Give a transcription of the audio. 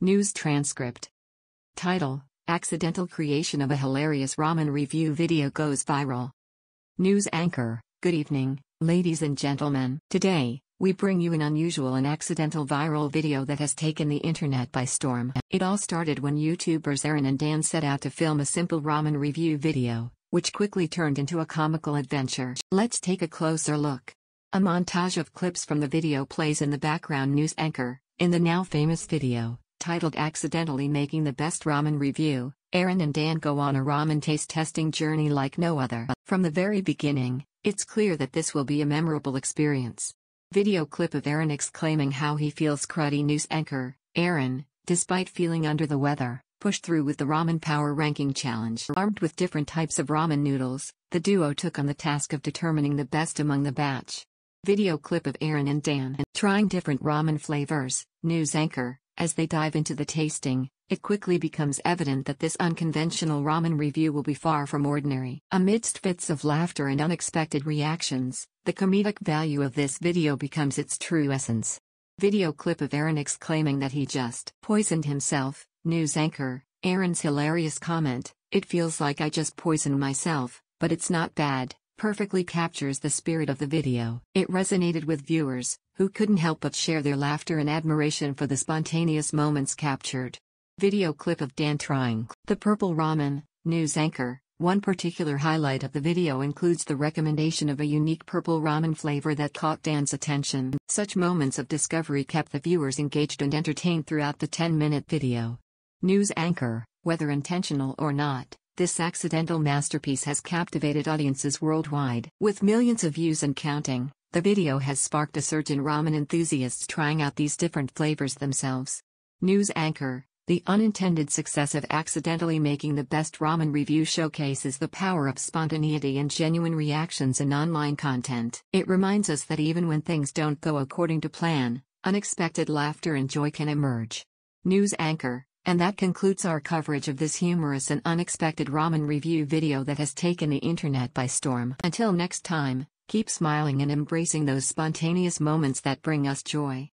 News transcript. Title: Accidental creation of a hilarious ramen review video goes viral. News anchor: Good evening, ladies and gentlemen. Today, we bring you an unusual and accidental viral video that has taken the internet by storm. It all started when YouTubers Aaron and Dan set out to film a simple ramen review video, which quickly turned into a comical adventure. Let's take a closer look. A montage of clips from the video plays in the background. News anchor: in the now famous video, titled Accidentally Making the Best Ramen Review, Aaron and Dan go on a ramen taste testing journey like no other. From the very beginning, it's clear that this will be a memorable experience. Video clip of Aaron exclaiming how he feels cruddy. News anchor: Aaron, despite feeling under the weather, pushed through with the Ramen Power Ranking Challenge. Armed with different types of ramen noodles, the duo took on the task of determining the best among the batch. Video clip of Aaron and Dan trying different ramen flavors. News anchor: as they dive into the tasting, it quickly becomes evident that this unconventional ramen review will be far from ordinary. Amidst fits of laughter and unexpected reactions, the comedic value of this video becomes its true essence. Video clip of Aaron exclaiming that he just poisoned himself. News anchor: Aaron's hilarious comment, "It feels like I just poisoned myself, but it's not bad," perfectly captures the spirit of the video. It resonated with viewers, who couldn't help but share their laughter and admiration for the spontaneous moments captured. Video clip of Dan trying the purple ramen. News anchor: one particular highlight of the video includes the recommendation of a unique purple ramen flavor that caught Dan's attention. Such moments of discovery kept the viewers engaged and entertained throughout the 10-minute video. News anchor: whether intentional or not, this accidental masterpiece has captivated audiences worldwide. With millions of views and counting, the video has sparked a surge in ramen enthusiasts trying out these different flavors themselves. News anchor: the unintended success of Accidentally Making the Best Ramen Review showcases the power of spontaneity and genuine reactions in online content. It reminds us that even when things don't go according to plan, unexpected laughter and joy can emerge. News anchor: and that concludes our coverage of this humorous and unexpected ramen review video that has taken the internet by storm. Until next time, keep smiling and embracing those spontaneous moments that bring us joy.